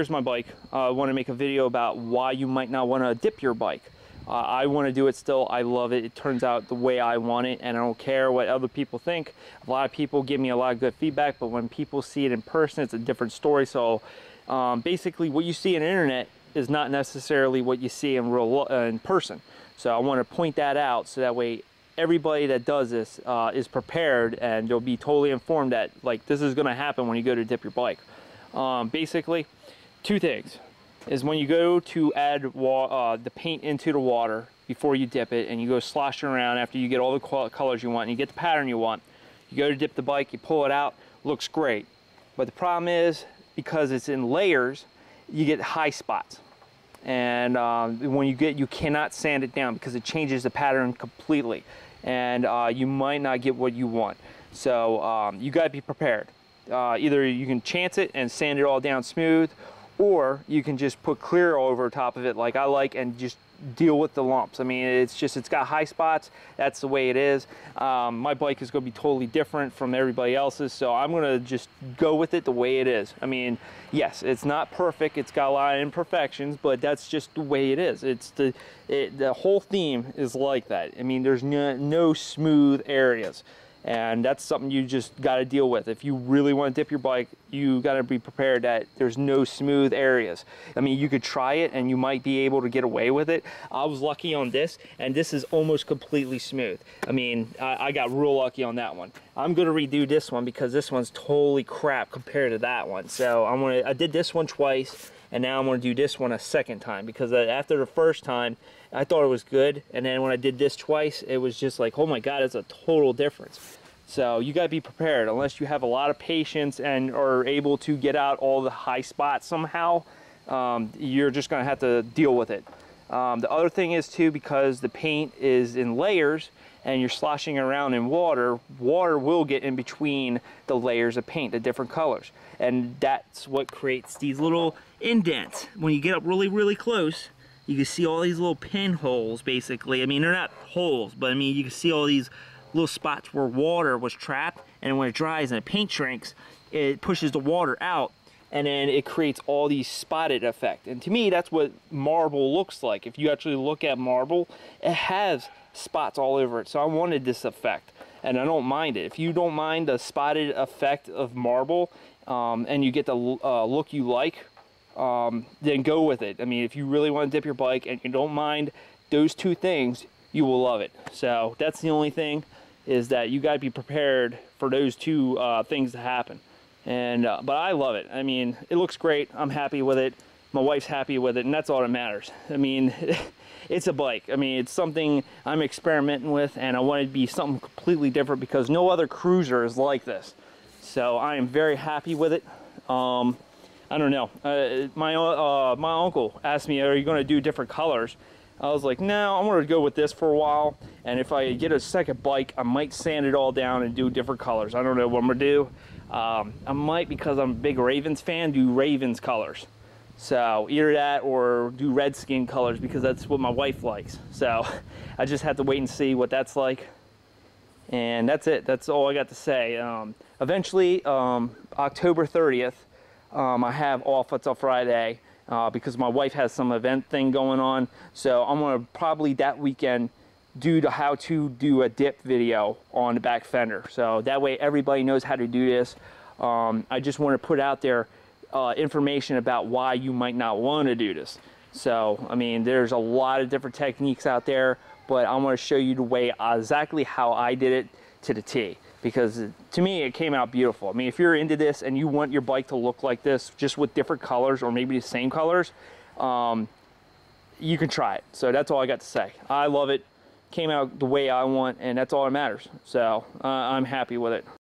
here's my bike. I want to make a video about why you might not want to dip your bike. I want to do it still. I love it. It turns out the way I want it, and I don't care what other people think. A lot of people give me a lot of good feedback, but when people see it in person, it's a different story. So basically what you see on the internet is not necessarily what you see in real in person. So I want to point that out so that way everybody that does this is prepared, and you'll be totally informed that like this is going to happen when you go to dip your bike. Basically, two things is when you go to add the paint into the water before you dip it, and you go sloshing around after you get all the colors you want and you get the pattern you want. You go to dip the bike, you pull it out, looks great. But the problem is, because it's in layers, you get high spots. And when you get, you cannot sand it down because it changes the pattern completely. And you might not get what you want. So you gotta be prepared. Either you can chance it and sand it all down smooth, or you can just put clear over top of it like I like and just deal with the lumps. I mean, it's just, it's got high spots. That's the way it is. My bike is going to be totally different from everybody else's, so I'm going to just go with it the way it is. I mean, yes, it's not perfect. It's got a lot of imperfections, but that's just the way it is. It's the whole theme is like that. I mean, there's no smooth areas. And that's something you just got to deal with. If you really want to dip your bike, you got to be prepared that there's no smooth areas. I mean, you could try it and you might be able to get away with it. I was lucky on this, and this is almost completely smooth. I mean, I got real lucky on that one. I'm going to redo this one because this one's totally crap compared to that one. So I did this one twice, and now I'm going to do this one a second time, because after the first time, I thought it was good, and then when I did this twice, it was just like, oh my God, it's a total difference. So you got to be prepared, unless you have a lot of patience and are able to get out all the high spots somehow. You're just going to have to deal with it. The other thing is too, because the paint is in layers and you're sloshing around in water, water will get in between the layers of paint, the different colors. And that's what creates these little indents. When you get up really, really close, you can see all these little pinholes, basically. I mean, they're not holes, but I mean, you can see all these little spots where water was trapped, and when it dries and the paint shrinks, it pushes the water out, and then it creates all these spotted effect. And to me, that's what marble looks like. If you actually look at marble, it has spots all over it. So I wanted this effect, and I don't mind it. If you don't mind the spotted effect of marble, and you get the look you like, then go with it. I mean, if you really want to dip your bike and you don't mind those two things, you will love it. So that's the only thing, is that you got to be prepared for those two things to happen. And but I love it. I mean, it looks great. I'm happy with it. My wife's happy with it, and that's all that matters. I mean, it's a bike. I mean, it's something I'm experimenting with, and I want it to be something completely different because no other cruiser is like this. So I am very happy with it. I don't know. My uncle asked me, are you going to do different colors? I was like, no, I'm going to go with this for a while. And if I get a second bike, I might sand it all down and do different colors. I don't know what I'm going to do. I might, because I'm a big Ravens fan, do Ravens colors. So either that or do Redskin colors, because that's what my wife likes. So I just have to wait and see what that's like. And that's it. That's all I got to say. Eventually, October 30th, I have off until Friday. Because my wife has some event thing going on. So I'm gonna probably that weekend do the how to do a dip video on the back fender. So that way everybody knows how to do this. I just wanna put out there information about why you might not wanna do this. So, I mean, there's a lot of different techniques out there, but I'm gonna show you the way exactly how I did it to the T. Because to me, it came out beautiful. I mean, if you're into this and you want your bike to look like this, just with different colors or maybe the same colors, you can try it. So that's all I got to say. I love it. Came out the way I want, and that's all that matters. So I'm happy with it.